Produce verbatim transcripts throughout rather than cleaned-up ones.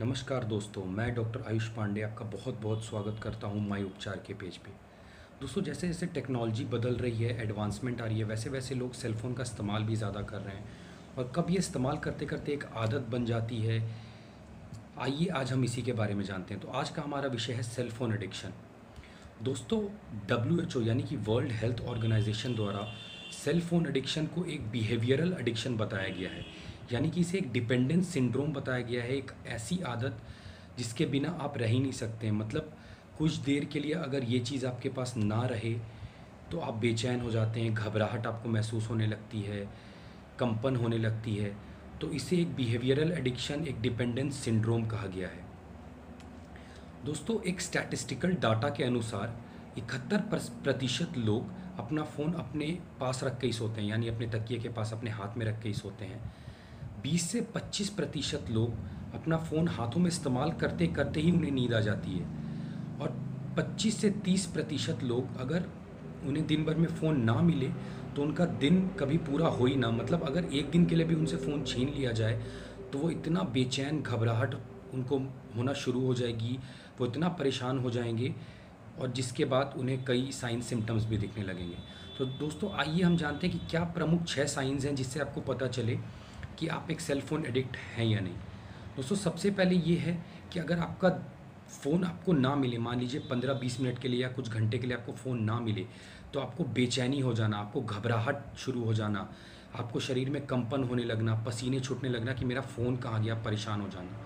नमस्कार दोस्तों, मैं डॉक्टर आयुष पांडे आपका बहुत बहुत स्वागत करता हूं माय उपचार के पेज पे। दोस्तों, जैसे जैसे टेक्नोलॉजी बदल रही है, एडवांसमेंट आ रही है, वैसे वैसे लोग सेलफ़ोन का इस्तेमाल भी ज़्यादा कर रहे हैं और कब ये इस्तेमाल करते करते एक आदत बन जाती है। आइए आज हम इसी के बारे में जानते हैं। तो आज का हमारा विषय है सेलफ़ोन एडिक्शन। दोस्तों, डब्ल्यू एच ओ यानी कि वर्ल्ड हेल्थ ऑर्गेनाइजेशन द्वारा सेलफ़ोन एडिक्शन को एक बिहेवियरल एडिक्शन बताया गया है, यानी कि इसे एक डिपेंडेंस सिंड्रोम बताया गया है। एक ऐसी आदत जिसके बिना आप रह ही नहीं सकते। मतलब कुछ देर के लिए अगर ये चीज़ आपके पास ना रहे तो आप बेचैन हो जाते हैं, घबराहट आपको महसूस होने लगती है, कंपन होने लगती है। तो इसे एक बिहेवियरल एडिक्शन, एक डिपेंडेंस सिंड्रोम कहा गया है। दोस्तों, एक स्टैटिस्टिकल डाटा के अनुसार इकहत्तर प्रतिशत लोग अपना फ़ोन अपने पास रख के ही सोते हैं, यानी अपने तकिए के पास अपने हाथ में रख के ही सोते हैं। बीस से पच्चीस प्रतिशत लोग अपना फ़ोन हाथों में इस्तेमाल करते करते ही उन्हें नींद आ जाती है और पच्चीस से तीस प्रतिशत लोग अगर उन्हें दिन भर में फ़ोन ना मिले तो उनका दिन कभी पूरा हो ही ना। मतलब अगर एक दिन के लिए भी उनसे फ़ोन छीन लिया जाए तो वो इतना बेचैन, घबराहट उनको होना शुरू हो जाएगी, वो इतना परेशान हो जाएंगे और जिसके बाद उन्हें कई साइन सिम्टम्स भी दिखने लगेंगे। तो दोस्तों, आइए हम जानते हैं कि क्या प्रमुख छः साइंस हैं जिससे आपको पता चले कि आप एक सेलफ़ोन एडिक्ट हैं या नहीं। दोस्तों, सबसे पहले ये है कि अगर आपका फ़ोन आपको ना मिले, मान लीजिए पंद्रह बीस मिनट के लिए या कुछ घंटे के लिए आपको फ़ोन ना मिले, तो आपको बेचैनी हो जाना, आपको घबराहट शुरू हो जाना, आपको शरीर में कंपन होने लगना, पसीने छूटने लगना कि मेरा फ़ोन कहाँ गया, परेशान हो जाना।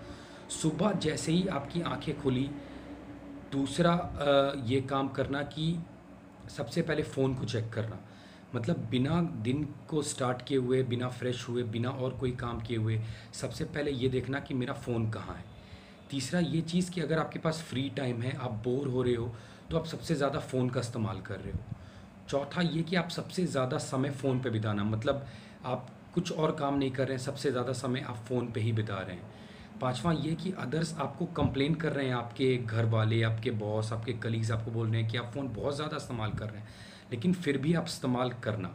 सुबह जैसे ही आपकी आँखें खुली, दूसरा ये काम करना कि सबसे पहले फ़ोन को चेक करना। मतलब बिना दिन को स्टार्ट किए हुए, बिना फ्रेश हुए, बिना और कोई काम किए हुए सबसे पहले ये देखना कि मेरा फ़ोन कहाँ है। तीसरा ये चीज़ कि अगर आपके पास फ्री टाइम है, आप बोर हो रहे हो, तो आप सबसे ज़्यादा फ़ोन का इस्तेमाल कर रहे हो। चौथा ये कि आप सबसे ज़्यादा समय फ़ोन पे बिताना, मतलब आप कुछ और काम नहीं कर रहे हैं, सबसे ज़्यादा समय आप फ़ोन पे ही बिता रहे हैं। पाँचवा ये कि अदर्स आपको कंप्लेन कर रहे हैं, आपके घर वाले, आपके बॉस, आपके कलीग्स आपको बोल रहे हैं कि आप फ़ोन बहुत ज़्यादा इस्तेमाल कर रहे हैं, लेकिन फिर भी आप इस्तेमाल करना।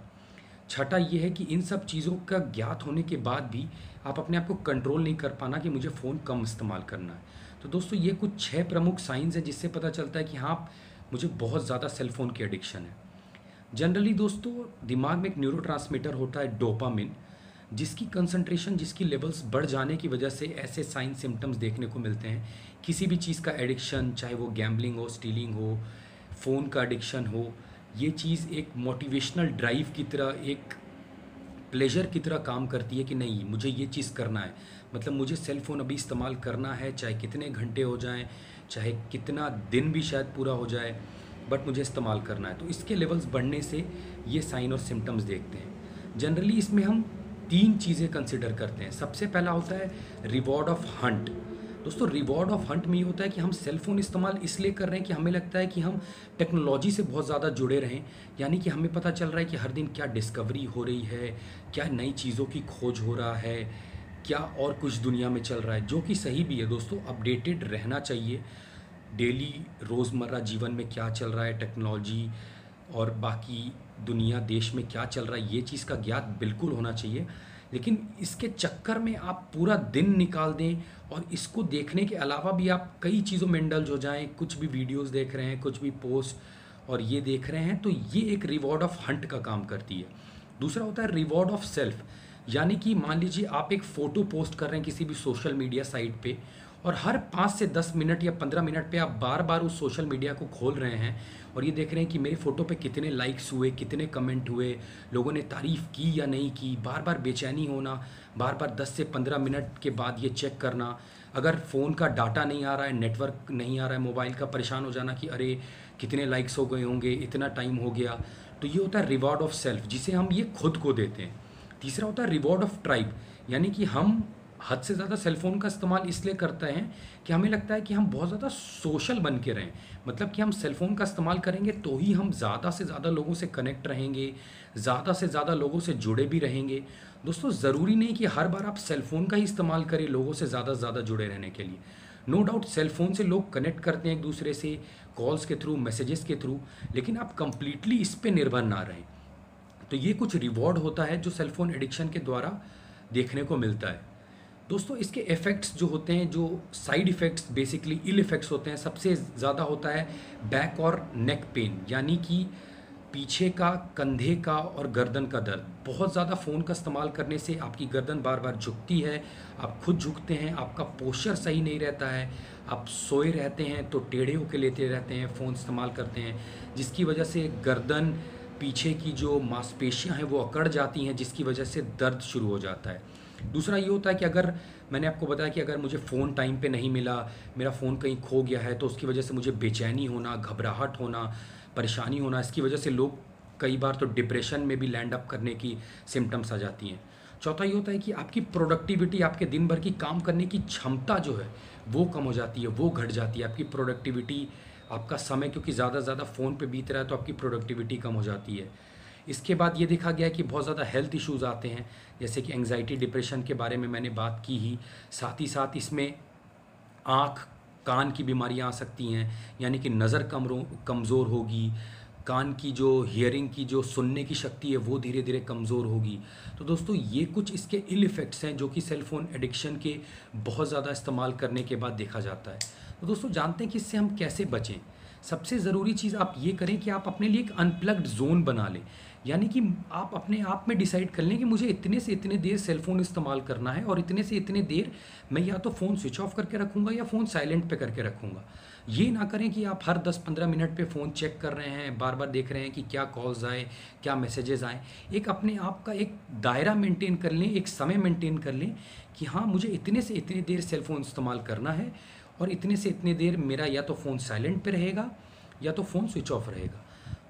छठा ये है कि इन सब चीज़ों का ज्ञात होने के बाद भी आप अपने आप को कंट्रोल नहीं कर पाना कि मुझे फ़ोन कम इस्तेमाल करना है। तो दोस्तों, ये कुछ छह प्रमुख साइंस हैं जिससे पता चलता है कि हाँ, मुझे बहुत ज़्यादा सेलफ़ोन की एडिक्शन है। जनरली दोस्तों, दिमाग में एक न्यूरोट्रांसमीटर होता है डोपामिन, जिसकी कंसंट्रेशन, जिसकी लेवल्स बढ़ जाने की वजह से ऐसे साइन सिम्टम्स देखने को मिलते हैं। किसी भी चीज़ का एडिक्शन, चाहे वो गैम्बलिंग हो, स्टीलिंग हो, फ़ोन का एडिक्शन हो, ये चीज़ एक मोटिवेशनल ड्राइव की तरह, एक प्लेजर की तरह काम करती है कि नहीं, मुझे ये चीज़ करना है, मतलब मुझे सेल फ़ोन अभी इस्तेमाल करना है, चाहे कितने घंटे हो जाएं, चाहे कितना दिन भी शायद पूरा हो जाए, बट मुझे इस्तेमाल करना है। तो इसके लेवल्स बढ़ने से ये साइन और सिम्टम्स देखते हैं। जनरली इसमें हम तीन चीज़ें कंसिडर करते हैं। सबसे पहला होता है रिवॉर्ड ऑफ हंट। दोस्तों, रिवॉर्ड ऑफ हंट में ये होता है कि हम सेलफ़ोन इस्तेमाल इसलिए कर रहे हैं कि हमें लगता है कि हम टेक्नोलॉजी से बहुत ज़्यादा जुड़े रहें, यानी कि हमें पता चल रहा है कि हर दिन क्या डिस्कवरी हो रही है, क्या नई चीज़ों की खोज हो रहा है, क्या और कुछ दुनिया में चल रहा है, जो कि सही भी है। दोस्तों, अपडेटेड रहना चाहिए, डेली रोज़मर्रा जीवन में क्या चल रहा है, टेक्नोलॉजी और बाकी दुनिया, देश में क्या चल रहा है, ये चीज़ का ज्ञात बिल्कुल होना चाहिए। लेकिन इसके चक्कर में आप पूरा दिन निकाल दें और इसको देखने के अलावा भी आप कई चीज़ों में इंडल्ज हो जाएं, कुछ भी वीडियोस देख रहे हैं, कुछ भी पोस्ट और ये देख रहे हैं, तो ये एक रिवॉर्ड ऑफ हंट का काम करती है। दूसरा होता है रिवॉर्ड ऑफ सेल्फ, यानी कि मान लीजिए आप एक फ़ोटो पोस्ट कर रहे हैं किसी भी सोशल मीडिया साइट पे और हर पाँच से दस मिनट या पंद्रह मिनट पे आप बार बार उस सोशल मीडिया को खोल रहे हैं और ये देख रहे हैं कि मेरे फ़ोटो पे कितने लाइक्स हुए, कितने कमेंट हुए, लोगों ने तारीफ़ की या नहीं की। बार बार बेचैनी होना, बार बार दस से पंद्रह मिनट के बाद ये चेक करना, अगर फ़ोन का डाटा नहीं आ रहा है, नेटवर्क नहीं आ रहा है मोबाइल का, परेशान हो जाना कि अरे कितने लाइक्स हो गए होंगे, इतना टाइम हो गया। तो ये होता है रिवॉर्ड ऑफ़ सेल्फ, जिसे हम ये खुद को देते हैं। तीसरा होता है रिवॉर्ड ऑफ़ ट्राइब, यानी कि हम हद से ज़्यादा सेलफ़ोन का इस्तेमाल इसलिए करते हैं कि हमें लगता है कि हम बहुत ज़्यादा सोशल बन के रहें, मतलब कि हम सेलफ़ोन का इस्तेमाल करेंगे तो ही हम ज़्यादा से ज़्यादा लोगों से कनेक्ट रहेंगे, ज़्यादा से ज़्यादा लोगों से जुड़े भी रहेंगे। दोस्तों, ज़रूरी नहीं कि हर बार आप सेलफ़ोन का ही इस्तेमाल करें लोगों से ज़्यादा से ज़्यादा जुड़े रहने के लिए। नो डाउट सेलफ़ोन से लोग कनेक्ट करते हैं एक दूसरे से, कॉल्स के थ्रू, मैसेजेस के थ्रू, लेकिन आप कंप्लीटली इस पर निर्भर ना रहें। तो ये कुछ रिवॉर्ड होता है जो सेलफ़ोन एडिक्शन के द्वारा देखने को मिलता है। दोस्तों इसके इफ़ेक्ट्स जो होते हैं, जो side effects basically ill effects होते हैं, सबसे ज़्यादा होता है बैक और नेक पेन, यानी कि पीछे का, कंधे का और गर्दन का दर्द। बहुत ज़्यादा फ़ोन का इस्तेमाल करने से आपकी गर्दन बार बार झुकती है, आप खुद झुकते हैं, आपका पोस्चर सही नहीं रहता है, आप सोए रहते हैं तो टेढ़े होकर लेते रहते हैं, फ़ोन इस्तेमाल करते हैं, जिसकी वजह से गर्दन पीछे की जो मांसपेशियां हैं वो अकड़ जाती हैं, जिसकी वजह से दर्द शुरू हो जाता है। दूसरा ये होता है कि अगर मैंने आपको बताया कि अगर मुझे फ़ोन टाइम पे नहीं मिला, मेरा फ़ोन कहीं खो गया है, तो उसकी वजह से मुझे बेचैनी होना, घबराहट होना, परेशानी होना, इसकी वजह से लोग कई बार तो डिप्रेशन में भी लैंड अप करने की सिम्टम्स आ जाती हैं। चौथा ये होता है कि आपकी प्रोडक्टिविटी, आपके दिन भर की काम करने की क्षमता जो है वो कम हो जाती है, वो घट जाती है। आपकी प्रोडक्टिविटी, आपका समय क्योंकि ज़्यादा से ज़्यादा फ़ोन पे बीत रहा है तो आपकी प्रोडक्टिविटी कम हो जाती है। इसके बाद ये देखा गया है कि बहुत ज़्यादा हेल्थ इश्यूज़ आते हैं, जैसे कि एंग्जाइटी, डिप्रेशन के बारे में मैंने बात की ही, साथ ही साथ इसमें आँख, कान की बीमारियां आ सकती हैं, यानी कि नज़र कमज़ोर होगी, कान की जो हियरिंग की जो सुनने की शक्ति है वो धीरे धीरे कमज़ोर होगी। तो दोस्तों ये कुछ इसके इल इफ़ेक्ट्स हैं जो कि सेलफ़ोन एडिक्शन के बहुत ज़्यादा इस्तेमाल करने के बाद देखा जाता है। तो दोस्तों जानते हैं कि इससे हम कैसे बचें। सबसे ज़रूरी चीज़ आप ये करें कि आप अपने लिए एक अनप्लग्ड जोन बना लें, यानी कि आप अपने आप में डिसाइड कर लें कि मुझे इतने से इतने देर सेलफ़ोन इस्तेमाल करना है और इतने से इतने देर मैं या तो फ़ोन स्विच ऑफ करके रखूँगा या फ़ोन साइलेंट पे करके रखूँगा। ये ना करें कि आप हर दस पंद्रह मिनट पे फ़ोन चेक कर रहे हैं, बार बार देख रहे हैं कि क्या कॉल्स आए, क्या मैसेजेस आए। एक अपने आप का एक दायरा मेंटेन कर लें, एक समय मेंटेन कर लें कि हाँ मुझे इतने से इतने देर सेलफ़ोन इस्तेमाल करना है और इतने से इतने देर मेरा या तो फ़ोन साइलेंट पे रहेगा या तो फ़ोन स्विच ऑफ रहेगा।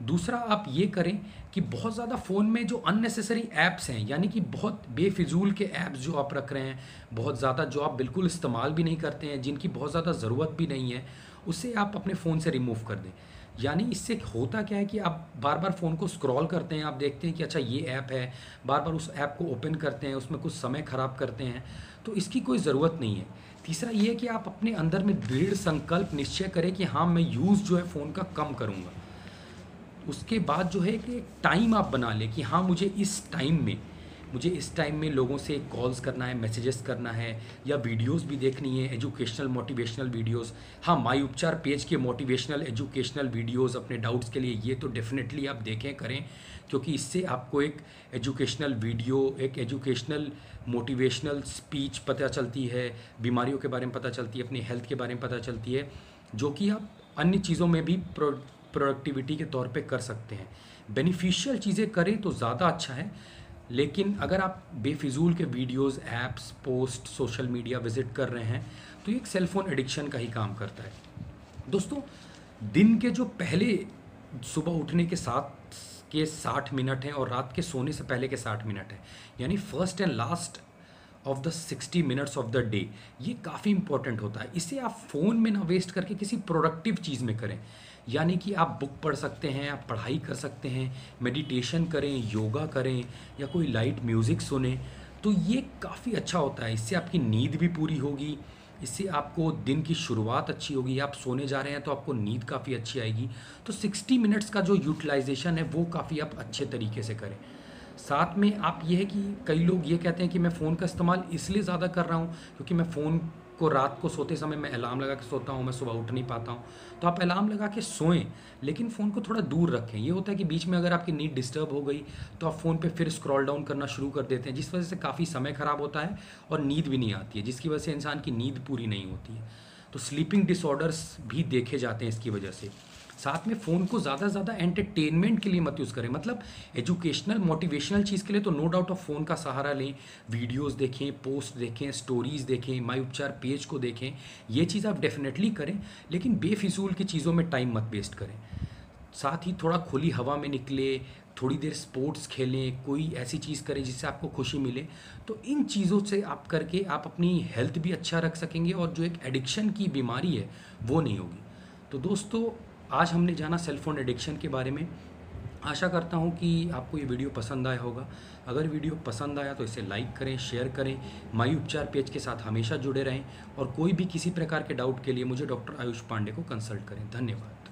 दूसरा आप ये करें कि बहुत ज़्यादा फ़ोन में जो अननेसेसरी ऐप्स हैं, यानी कि बहुत बेफिजूल के ऐप्स जो आप रख रहे हैं, बहुत ज़्यादा जो आप बिल्कुल इस्तेमाल भी नहीं करते हैं, जिनकी बहुत ज़्यादा ज़रूरत भी नहीं है, उसे आप अपने फ़ोन से रिमूव कर दें। यानी इससे होता क्या है कि आप बार बार फ़ोन को स्क्रॉल करते हैं, आप देखते हैं कि अच्छा ये ऐप है, बार बार उस ऐप को ओपन करते हैं, उसमें कुछ समय ख़राब करते हैं, तो इसकी कोई ज़रूरत नहीं है। तीसरा ये है कि आप अपने अंदर में दृढ़ संकल्प निश्चय करें कि हाँ मैं यूज़ जो है फ़ोन का कम करूँगा। उसके बाद जो है कि एक टाइम आप बना लें कि हाँ मुझे इस टाइम में मुझे इस टाइम में लोगों से कॉल्स करना है, मैसेजेस करना है, या वीडियोस भी देखनी है, एजुकेशनल मोटिवेशनल वीडियोस। हाँ माई उपचार पेज के मोटिवेशनल एजुकेशनल वीडियोस अपने डाउट्स के लिए ये तो डेफिनेटली आप देखें करें, क्योंकि इससे आपको एक एजुकेशनल वीडियो, एक एजुकेशनल मोटिवेशनल स्पीच पता चलती है, बीमारियों के बारे में पता चलती है, अपनी हेल्थ के बारे में पता चलती है, जो कि आप अन्य चीज़ों में भी प्रोडक्टिविटी के तौर पे कर सकते हैं। बेनिफिशियल चीज़ें करें तो ज़्यादा अच्छा है, लेकिन अगर आप बेफिजूल के videos, apps, post, social media visit कर रहे हैं तो ये एक सेलफ़ोन एडिक्शन का ही काम करता है। दोस्तों दिन के जो पहले सुबह उठने के साथ के साठ मिनट हैं और रात के सोने से पहले के साठ मिनट हैं, यानी first and last of the sixty minutes of the day, ये काफ़ी इंपॉर्टेंट होता है। इसे आप फ़ोन में ना वेस्ट करके किसी प्रोडक्टिव चीज़ में करें, यानी कि आप बुक पढ़ सकते हैं, आप पढ़ाई कर सकते हैं, मेडिटेशन करें, योगा करें, या कोई लाइट म्यूज़िक सुनें, तो ये काफ़ी अच्छा होता है। इससे आपकी नींद भी पूरी होगी, इससे आपको दिन की शुरुआत अच्छी होगी, आप सोने जा रहे हैं तो आपको नींद काफ़ी अच्छी आएगी। तो सिक्सटी मिनट्स का जो यूटिलाइजेशन है वो काफ़ी आप अच्छे तरीके से करें। साथ में आप ये है कि कई लोग ये कहते हैं कि मैं फ़ोन का इस्तेमाल इसलिए ज़्यादा कर रहा हूँ क्योंकि मैं फ़ोन को रात को सोते समय मैं अलार्म लगा के सोता हूँ, मैं सुबह उठ नहीं पाता हूँ। तो आप अलार्म लगा के सोएं, लेकिन फ़ोन को थोड़ा दूर रखें। ये होता है कि बीच में अगर आपकी नींद डिस्टर्ब हो गई तो आप फ़ोन पे फिर स्क्रॉल डाउन करना शुरू कर देते हैं, जिस वजह से काफ़ी समय ख़राब होता है और नींद भी नहीं आती है, जिसकी वजह से इंसान की नींद पूरी नहीं होती है। तो स्लीपिंग डिसऑर्डर्स भी देखे जाते हैं इसकी वजह से। साथ में फ़ोन को ज़्यादा से ज़्यादा एंटरटेनमेंट के लिए मत यूज़ करें, मतलब एजुकेशनल मोटिवेशनल चीज़ के लिए तो नो डाउट ऑफ फ़ोन का सहारा लें, वीडियोस देखें, पोस्ट देखें, स्टोरीज़ देखें, माई उपचार पेज को देखें, ये चीज़ आप डेफिनेटली करें, लेकिन बेफिजूल की चीज़ों में टाइम मत वेस्ट करें। साथ ही थोड़ा खुली हवा में निकले, थोड़ी देर स्पोर्ट्स खेलें, कोई ऐसी चीज़ करें जिससे आपको खुशी मिले। तो इन चीज़ों से आप करके आप अपनी हेल्थ भी अच्छा रख सकेंगे और जो एक एडिक्शन की बीमारी है वो नहीं होगी। तो दोस्तों आज हमने जाना सेलफ़ोन एडिक्शन के बारे में। आशा करता हूं कि आपको ये वीडियो पसंद आया होगा। अगर वीडियो पसंद आया तो इसे लाइक करें, शेयर करें, माई उपचार पेज के साथ हमेशा जुड़े रहें और कोई भी किसी प्रकार के डाउट के लिए मुझे डॉक्टर आयुष पांडे को कंसल्ट करें। धन्यवाद।